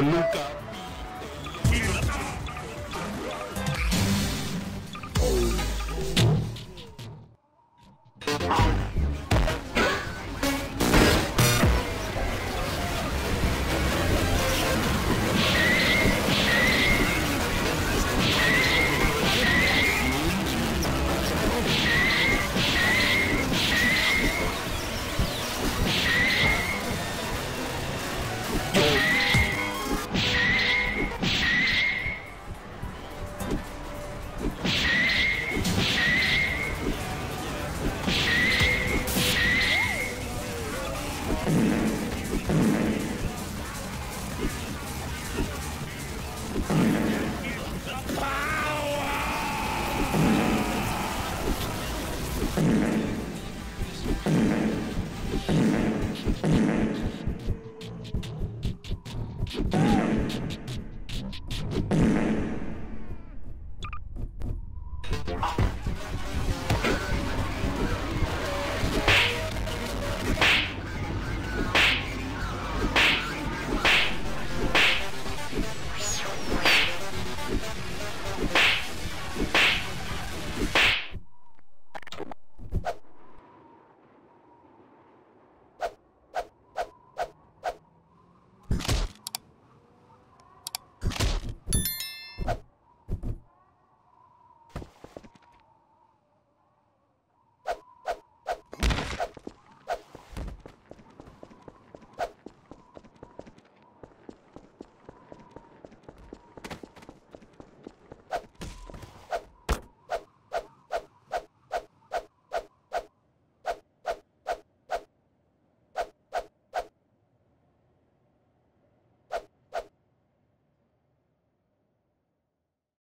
Nunca.